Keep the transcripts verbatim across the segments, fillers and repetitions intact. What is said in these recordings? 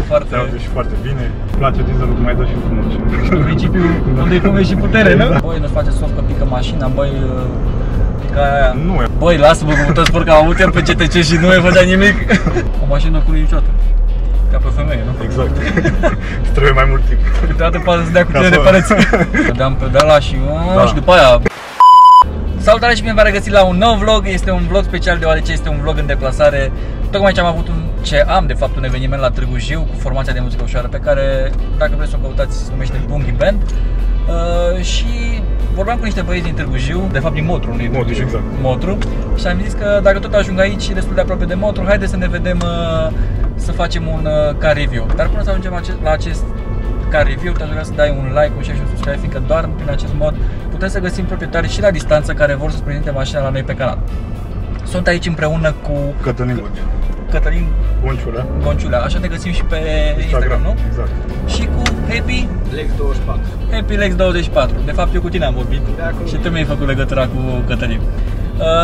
diesel foarte... Te și foarte bine. Îmi place dieselul, mai dă și frumos. În principiu, unde-i lume și putere, nu? Băi, nu-și face soft că pică mașina, băi... Pică aia... Nu e... Băi, lasă-mă că puteți spor că am avut el pe C T C și nu mai făcea nimic. O mașină cu lui niciodată. Ca pe femeie, nu? Exact. Îți trebuie mai mult timp. Câteodată poate să dea cu tine de păreți. Dădeam pedala și... și după aia... Salutare și bine v-am regăsit la un nou vlog. Este un vlog special deoarece este un vlog în deplasare. Tocmai ce am avut un, ce am de fapt un eveniment la Târgu Jiu cu formația de muzică ușoară pe care, dacă vreți să o căutați, se numește Bunghi Band. Uh, și vorbeam cu niște băieți din Târgu Jiu, de fapt din Motru, nu e Motru, Jiu, exact. Motru. Și am zis că dacă tot ajung aici, destul de aproape de Motru, haideți să ne vedem uh, să facem un uh, car review. Dar până să ajungem acest, la acest car review, te-aș vrea să dai un like, un share și un subscribe, fiindcă doar prin acest mod putem să găsim proprietari și la distanță care vor să-ți prezinte mașina la noi pe canal. Sunt aici împreună cu Cătălin Gonciulea. Cătălin Gonciulea. Gonciulea. Așa te găsim și pe Instagram, Instagram nu? Exact. Și cu Happy Lex douăzeci și patru. Happy Lex douăzeci și patru. De fapt eu cu tine am vorbit și tu mi-ai făcut legătura cu Cătălin. Uh,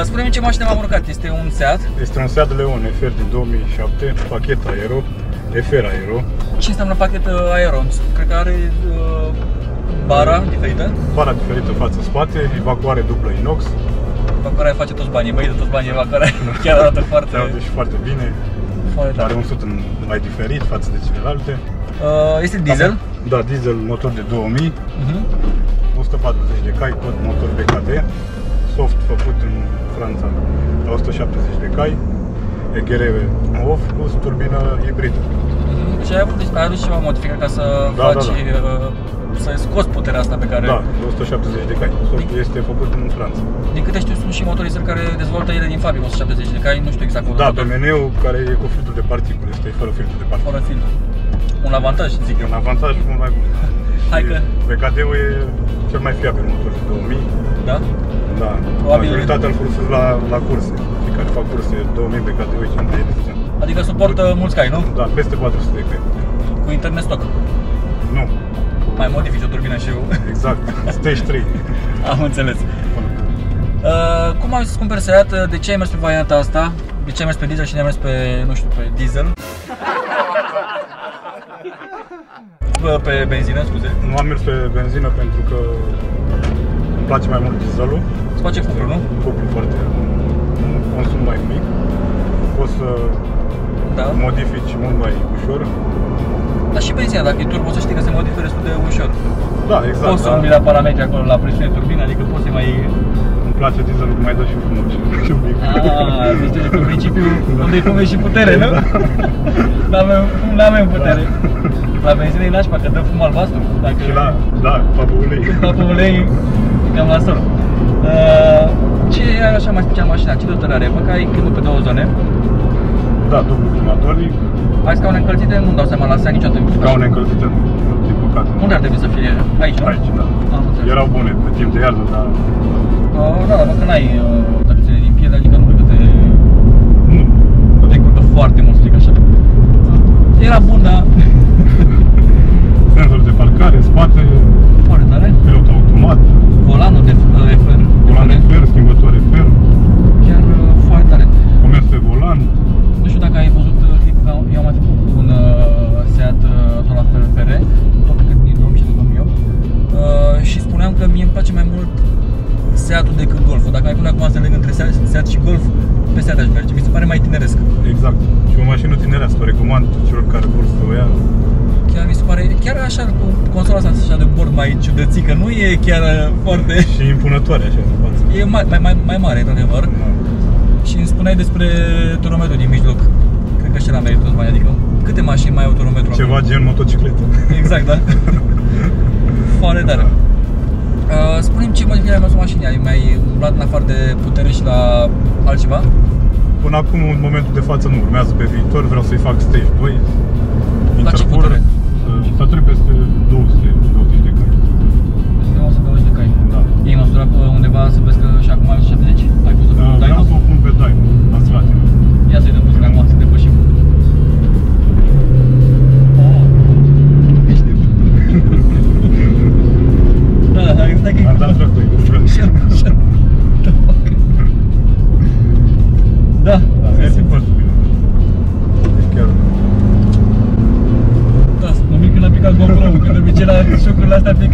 Spune-mi ce mașină m-am urcat. Este un Seat. Este un Seat Leon F R din două mii șapte, pachet aero, F R aero. Ce înseamnă pachet aero? Cred că are uh, bara diferită. Bara diferită față-spate, evacuare dublă inox. Evacuarea face toți banii, băi, de toți banii evacuarea, chiar arată foarte... Arată și foarte bine, foarte are un sut mai diferit față de celelalte. Uh, este diesel? Da, diesel, motor de două mii, uh-huh. o sută patruzeci de cai, tot motor B K T, soft făcut în Franța la o sută șaptezeci de cai, E G R off plus turbină hibridă. Și ai adus ceva modificat ca să da, faci... Da, da. Să scoți puterea asta pe care... Da, o sută șaptezeci de cai. Softul este făcut în Franța. Din câte știu, sunt și motorii care dezvoltă ele din fabrică, o sută șaptezeci de cai, nu știu exact cum. Da, P M N-ul care e cu filtrul de particule, este fără filtru de particule. Fără filtru. Un avantaj, zic eu. Un avantaj mult mai bun. Hai că... B K T-ul e cel mai fiabil motor de două mii. Da? Da. Probabil majoritatea îl folosesc la, la curse. Cei care fac curse două mii B K T-ul e cel mai eficient. Adică suportă mulți cai, nu? Da, peste patru sute de cai. Cu internet stock? Nu. Mai modifici o turbină și eu. Exact, stage trei. Am înțeles. Uh, cum ai zis să cumperi Seat? De ce ai mers pe varianta asta? De ce ai mers pe diesel și ne-ai mers pe, nu știu, pe diesel? Pe benzină, scuze. Nu am mers pe benzină pentru că îmi place mai mult dieselul. Îți place cuplu, nu? Cuplu foarte, un consum mai mic. Poți să da. modifici mult mai ușor. Dar și benzina, dacă e turbo, să știi că se modifică destul de ușor. Da, exact. Poți să umbli la parametri acolo, la presiune turbină, adică poți să mai... Îmi place dieselul că mai dă și frumos și un pic. Aaaa, zici că în principiu unde-i fume și putere, nu? N-avem putere. La benzină e nașpa, că dă fum albastru. Și la, da, papă ulei. Papă ulei, cam la sol. Ce e așa mai special mașina? Ce dotări are? Bă, că ai climatul pe două zone. Da, dublu climatoric. Ai scaune încălzite? Nu-mi dau seama, la Seat niciodată. Scaune încălzite, nu, din păcate. Unde ar trebui să fie? Aici, nu? Aici, da. Am înțeles. Erau bune pe timp de iarnă, dar... Uh, da, dar când ai tăruțele din piele, adică nu cred că te... Nu. Te curcă foarte mult, zic așa. Era bun, dar... Senzor de parcare, spate... Foarte tare. Pilot automat. Volanul de fer. Volanul fer, schimbător fer. Chiar foarte tare. Comers pe volan. Nu știu dacă ai văzut clipul, că eu am mai făcut cu un Seat tot la fel F R, tot cât din două mii șapte două mii opt, și spuneam că mie îmi place mai mult Seatul decât Golful. Dacă mai pune acum să leg între Seat și Golf, pe Seat aș merge, mi se pare mai tineresc. Exact, și o mașină tinerească, o recomand celor care vor să o ia. Chiar mi se pare, chiar așa cu consola asta așa de bord mai ciudățică, nu e chiar foarte... Și impunătoare așa în față. E mai, mai, mai, mai mare, într-adevăr. Da. Și îmi spuneai despre turometru din mijloc. Cred că și l-am meritat mai, adică câte mașini mai au turometru? Ceva gen motocicletă. Exact, da? Foarte tare. Da. Uh, Spune-mi ce modificare ai mașinii, ai mai umblat în afară de putere și la altceva? Până acum, în momentul de față, nu, urmează pe viitor, vreau să-i fac stage doi. La ce putere? Să trec peste două sute douăzeci de cai. Peste două sute douăzeci de cai? Da. Ei măsurat pe undeva să vezi că și acum șaptezeci? Ai pus-o pe Dyno? Vreau să o pun pe Dyno, la Slatina. Ia să-i dăm puțin acum, să depășim. Oh! Ești de da, stai că e... Am dat dracul, e cu frânt. Da, da, e foarte bine. Deci chiar...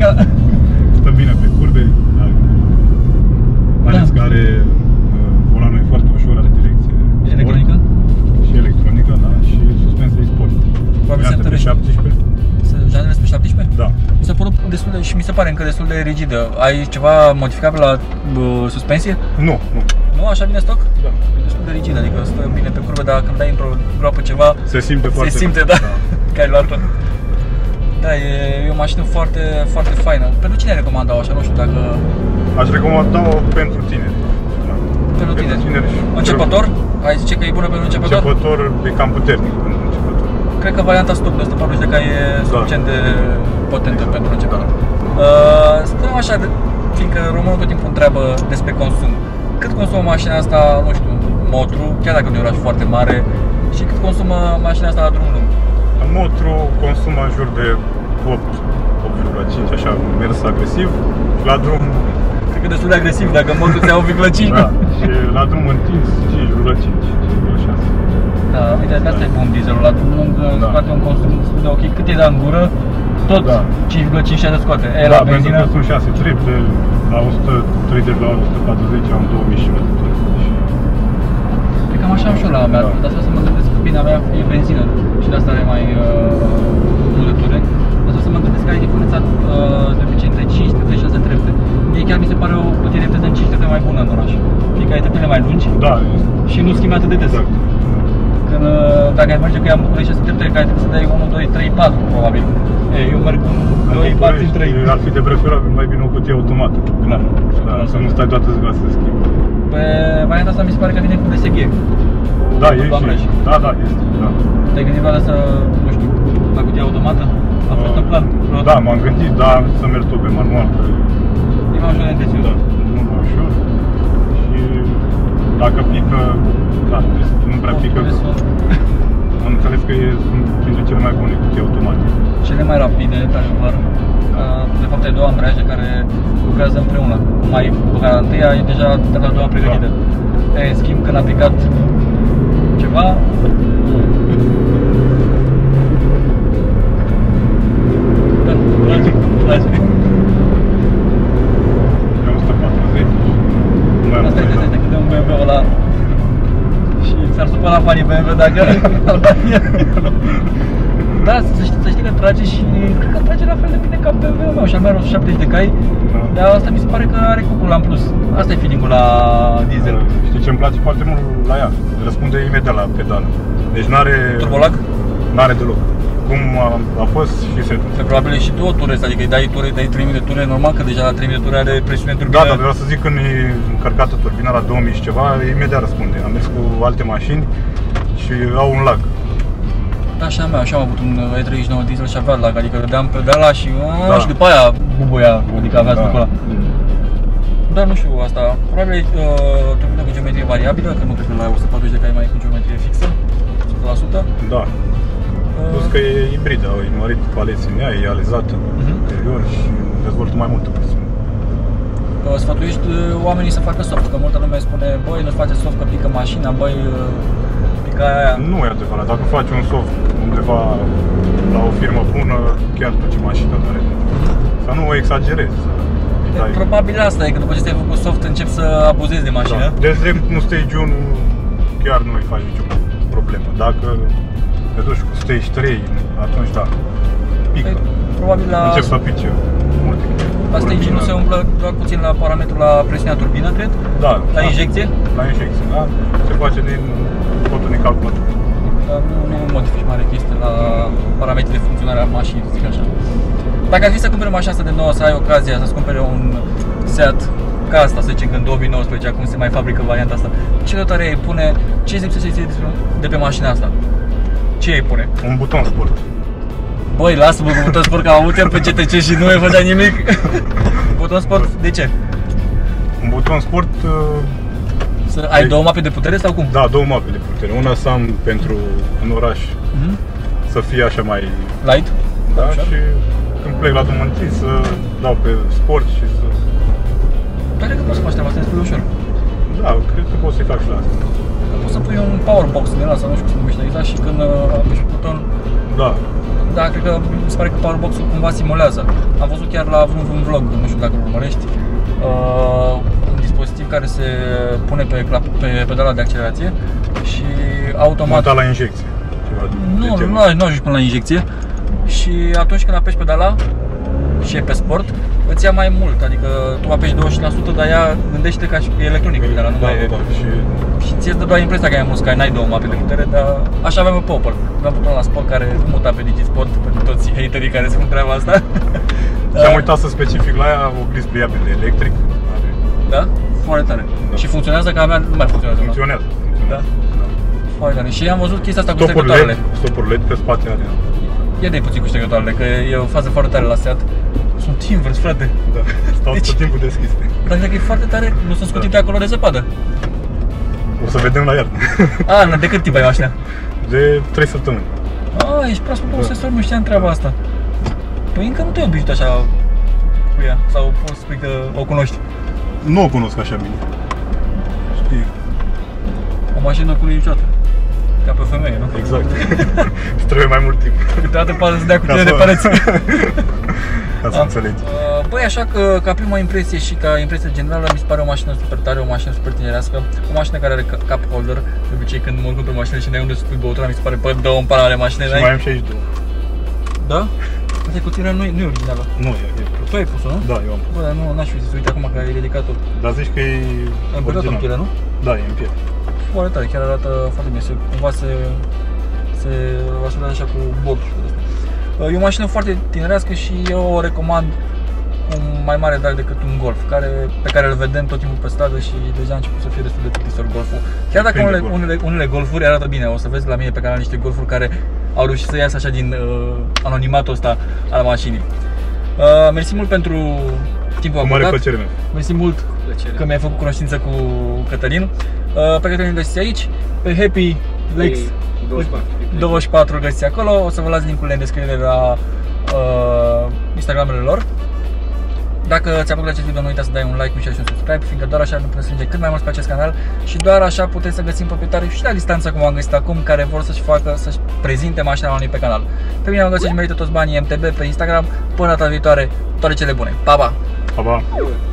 că... Stăm bine pe curbe, dar... mai ales da. Că are volanul e foarte ușor, are direcție electronică și electronică, da, și suspensie sport. Probabil se întărește. șaptesprezece. Janele pe șaptesprezece? Da. Mi se pare destul de, și mi se pare încă destul de rigidă. Ai ceva modificabil la uh, suspensie? Nu, nu. Nu, așa vine stoc? Da. E destul de rigidă, adică stă bine pe curbe, dar când dai într-o groapă ceva, se simte foarte. Se simte, da. Că ai luat-o. Da, e, e o mașină foarte, foarte faină. Pentru cine ai recomanda-o așa? Nu știu dacă... Aș recomanda-o pentru tine. Da. Pentru tine. Pentru tineri. Începător? Ai zice că e bună pentru începător? Începător e cam puternic pentru începător. Cred că varianta stop de o sută patruzeci de cai e suficient de potentă pentru începător. Uh, stăm așa, fiindcă românul tot timpul întreabă despre consum. Cât consumă mașina asta, nu știu, Motru, chiar dacă nu e oraș foarte mare, și cât consumă mașina asta la drum lung? Motru consumă în jur de opt, opt virgulă cinci, așa, mers agresiv, la drum... Cred că destul de agresiv, dacă Motru ți-a opt virgulă cinci. Da, și la drum întins cinci virgulă cinci, cinci virgulă șase. Da, uite, de asta e bun dieselul, la drum lung da. Scoate un consum destul de ok, cât e da în gură, tot da. cinci virgulă cincizeci și șase scoate. E, da, la benzină... pentru că sunt șase trepte, la o sută treizeci la ori, o sută patruzeci, am două mii și o sută treizeci. Cred că cam așa am și eu la mea, dar să mă gândesc că bine, a mea e benzină și de asta are mai multe ture. Dar să mă gândesc că are diferența de obicei între cinci trepte și șase trepte. Mie chiar mi se pare o putere de în cinci trepte mai bună în oraș. Fie că ai treptele mai lungi și nu schimbi atât de des. Când, dacă ai merge că i-am București și sunt treptele care trebuie să dai unu, doi, trei, patru probabil. Ei, eu merg unu, doi, patru, trei. Ar fi de preferabil mai bine o cutie automată. Clar, dar să nu stai toată ziua să schimbi. Pe varianta asta mi se pare că vine cu D S G. Da, e și, da, da, este, da. Te-ai gândit vreodată să, nu știu, la cutia automată? A fost în plan? Da, m-am gândit, dar să merg tot pe manual. E mai ușor de întreținut. Da, mult mai ușor. Și dacă pică, da, nu prea pică. Am înțeles că sunt printre cele mai bune cutii automate. Cele mai rapide, într-adevăr. De fapt, ai două ambreiaje care lucrează împreună. Mai pe la întâia e deja de a doua pregătită. În schimb, când a picat ceva... Dacă al da, să știi, să știi că trage și că trage la fel de bine ca B M W-ul meu și al meu are o sută șaptezeci de cai, da. Dar asta mi se pare că are cucul la în plus. Asta e feeling-ul la diesel. Știi ce îmi place foarte mult la ea? Răspunde imediat la pedală. Deci nu are... Turbolac? Nu are deloc. Cum a, a fost și setul. Pe probabil e și două ture, adică îi dai, ture, îi dai trei mii de ture, normal că deja la trei mii de ture are presiune turbină. Da, dar vreau să zic când e încărcată turbina la două mii și ceva, imediat răspunde. Am mers cu alte mașini și au un lag. Da, așa mea, așa am avut un E treizeci și nouă diesel și avea lag, adică dădeam pedala și a, da. Și după aia bubuia, adică avea da. Ăla. Dar nu știu asta, probabil e turbină cu geometrie variabilă, că nu cred că la o sută patruzeci de cai mai e cu geometrie fixă, o sută la sută. Da, plus că e hibridă, au înmărit paleții în ea, e alizată uh -huh. interior și dezvoltă mai multă presiune. Sfătuiești oamenii să facă soft, că multă lume spune, băi, nu face soft că pică mașina, băi, pică aia. Nu e adevărat, dacă faci un soft undeva la o firmă bună, chiar duce mașina tare. Să nu o exagerezi. Dai... Probabil asta e, că după ce te-ai făcut soft, începi să abuzezi de mașină. Da. Deci drept, nu stage unu, chiar nu îi faci nicio problemă. Dacă te duci cu stage trei, atunci da, pică. Păi, probabil la... Încep să pice multe. La stage unu se umblă doar puțin la parametrul la presiunea turbină, cred? Da. La injecție? La injecție, da. Se face din totul necalculat. Dar nu, nu modifici mare chestie la parametrii de funcționare a mașinii, zic așa. Dacă ar fi să cumperi o mașină asta de nouă, să ai ocazia să-ți cumpere un Seat ca asta, să zicem, în două mii nouăsprezece, acum se mai fabrică varianta asta, ce notare îi pune, ce îți lipsește de pe mașina asta? Ce îi pune? Un buton sport. Băi, lasă-mă cu buton sport, că am avut el pe C T C și nu mi-a făcea nimic. Buton sport, de ce? Un buton sport... Să ai de... două mape de putere sau cum? Da, două mape de putere. Una să am pentru un oraș, mm-hmm. să fie așa mai... Light? Da, așa. Și când plec la drum întins să dau pe sport și să... Dar cred că poți să faci treaba asta destul de ușor. Da, cred că poți să-i fac și la asta. Poți să pui un power box din ăla sau nu știu cum se numește, exact, și când apeși buton... Da. dar cred că se pare că powerbox-ul cumva simulează. Am văzut chiar la vreun, vreun vlog, nu știu dacă îl urmărești, uh, un dispozitiv care se pune pe, pe pedala de accelerație și automat... Montat la injecție. Nu, nu, nu ajungi până la injecție și atunci când apeși pedala și e pe sport, îți ia mai mult, adică tu apeși douăzeci la sută, dar ea gândește ca și că e electronică pedala, nu da, mai da, e... Da, și... și ți-e dă doar impresia că ai mult, că n-ai două mape de putere, dar așa aveam pe Opel. Aveam butonul la sport care muta pe DigiSport, pentru toți haterii care spun treaba asta. Și am uitat să specific la ea, o gris pliabil electric. Da? Foarte tare. Da. Și funcționează, că a mea nu mai funcționează. Funcționează. Da? Da. Foarte tare. Și am văzut chestia asta stopuri cu ștergătoarele. Stopuri L E D pe spate are. Ia dai puțin cu ștergătoarele, că e o fază foarte tare la Seat. Sunt invers, frate. Da. Stau deci, tot timpul deschis. Dar cred că e foarte tare, nu sunt scutite da. Acolo de zăpadă. O să vedem la iarnă. A, de cât timp ai așa? De trei săptămâni. A, ești prost pe posesor, nu știam treaba asta. Păi încă nu te-ai obișnuit așa cu ea, sau poți spui că o cunoști? Nu o cunosc așa bine. Știi. O mașină cu lui niciodată. Ca pe femeie, nu? Exact. Îți trebuie mai mult timp. Câteodată poate să dea cu tine de pereți. Ca să înțelegi. Băi, așa că, ca prima impresie și ca impresie generală, mi se pare o mașină super tare, o mașină super tinerească, o mașină care are cup holder. De obicei, când mă urc pe mașină și n-ai unde să pui băutura, mi se pare, bă, dă-o în pana ale mașinii. Și mai am și aici două. Da? Asta e cutia, nu e originală. Nu, e. Tu ai pus-o, nu? Da, eu am pus. Bă, dar nu, n-aș fi zis, uite acum că ai ridicat-o. Dar zici că e original. În piele, nu? Da, e în piele. Foarte tare, chiar arată foarte bine, se, cumva se, se ascultă așa cu bordul. E o mașină foarte tinerească și eu o recomand cu mai mare drag decât un Golf, care, pe care îl vedem tot timpul pe stradă și deja a început să fie destul de plictisor Golful. Chiar dacă unele, unele, unele Golfuri arată bine, o să vezi la mine pe canal niște Golfuri care au reușit să iasă așa din uh, anonimatul ăsta al mașinii. Uh, mersi mult pentru timpul acordat. Mare plăcere mea. Mersi mult plăcere. Că mi-ai făcut cunoștință cu Cătălin. Uh, pe Cătălin găsiți aici, pe Happy Lex douăzeci și patru găsiți acolo, o să vă las link-urile în descriere la uh, Instagramele lor. Dacă ți-a plăcut acest video, nu uita să dai un like, un share și un subscribe, fiindcă doar așa ne putem strânge cât mai mult pe acest canal și doar așa putem să găsim proprietari și la distanță, cum am găsit acum, care vor să-și facă, să-și prezinte mașina la noi pe canal. Pe mine am găsit și merită toți banii M T B pe Instagram. Până data viitoare, toate cele bune. Pa, pa! Pa, pa!